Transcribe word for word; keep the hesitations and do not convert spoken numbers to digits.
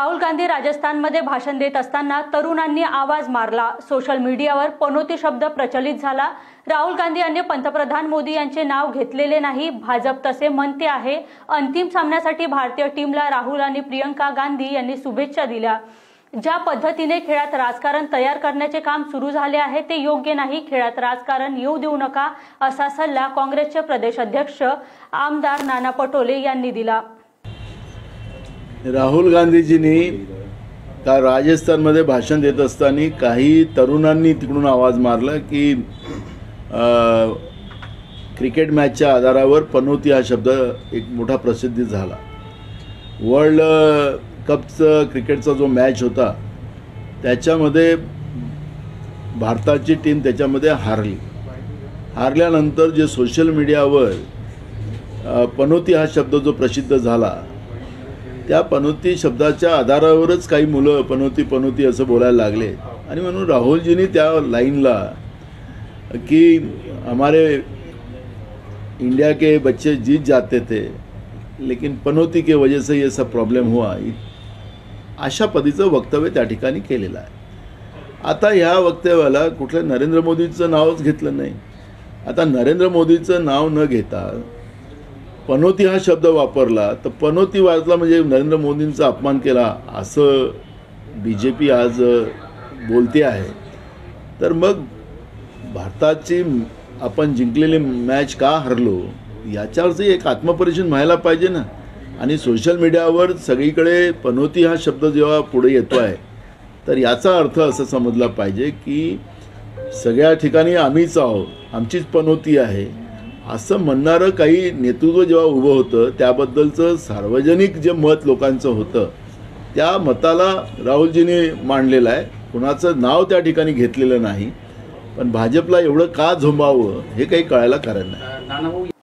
राहुल गांधी राजस्थानमध्ये भाषण देत असताना तरुणांनी आवाज मारला। सोशल मीडियावर पनोती शब्द प्रचलित झाला। राहुल गांधी यांनी पंतप्रधान मोदी यांचे नाव घेतलेले नाही, भाजप तसे म्हणते आहे। अंतिम सामन्यासाठी भारतीय टीमला राहुल आणि प्रियंका गांधी यांनी शुभेच्छा दिल्या। ज्या पद्धतीने खेळात राजकारण तयार करण्याचे काम सुरू झाले आहे ते योग्य नाही। खेळात राजकारण येऊ देऊ नका, असा सल्ला काँग्रेसचे प्रदेश अध्यक्ष आमदार नाना पटोले यांनी दिला। राहुल गांधीजींनी का राजस्थान मध्ये भाषण देत असताना काही तरुणांनी तिकडून आवाज मारला की क्रिकेट मॅचच्या आधारावर पनोती हा शब्द एक मोठा प्रसिद्ध झाला। वर्ल्ड कपचं क्रिकेटचा जो मॅच होता त्याच्यामध्ये भारताची टीम त्याच्यामध्ये हारली। हारल्यानंतर जे सोशल मीडियावर पनोती हा शब्द जो प्रसिद्ध झाला त्या पनोती शब्दाच्या आधारावरच काही मुलं पनोती पनोती असं बोलायला लागले। आणि म्हणून राहुलजींनी त्या लाईनला की हमारे इंडिया के बच्चे जीत जाते थे लेकिन पनोती के वजह से ये सब प्रॉब्लम हुआ, अशा पद्धतीचं वक्तव्य त्या ठिकाणी केलेलं आहे। आता ह्या वक्तव्याला कुठल्या नरेंद्र मोदीचं नावच घेतलं नाही। आता नरेंद्र मोदीचं नाव न घेता पनोती हा शब्द वापरला तर पनोती वाजला म्हणजे नरेंद्र मोदींचा अपमान केला असं बी जे पी आज बोलते आहे। तर मग भारताची आपण जिंकलेली मॅच का हरलो याच्यावरच एक आत्मपरीक्षण व्हायला पाहिजे ना। आणि सोशल मीडियावर सगळीकडे पनोती हा शब्द जेव्हा पुढे येतो आहे तर याचा अर्थ असं समजला पाहिजे की सगळ्या ठिकाणी आम्हीच आहोत, आमचीच पनोती आहे असं म्हणणारं काही नेतृत्व जेव्हा उभं होतं त्याबद्दलचं सार्वजनिक जे मत लोकांचं होतं त्या मताला राहुलजींनी मांडलेलं आहे। कुणाचं नाव त्या ठिकाणी घेतलेलं नाही, पण भाजपला एवढं का झोंबावं हे काही कळायला कारण नाही।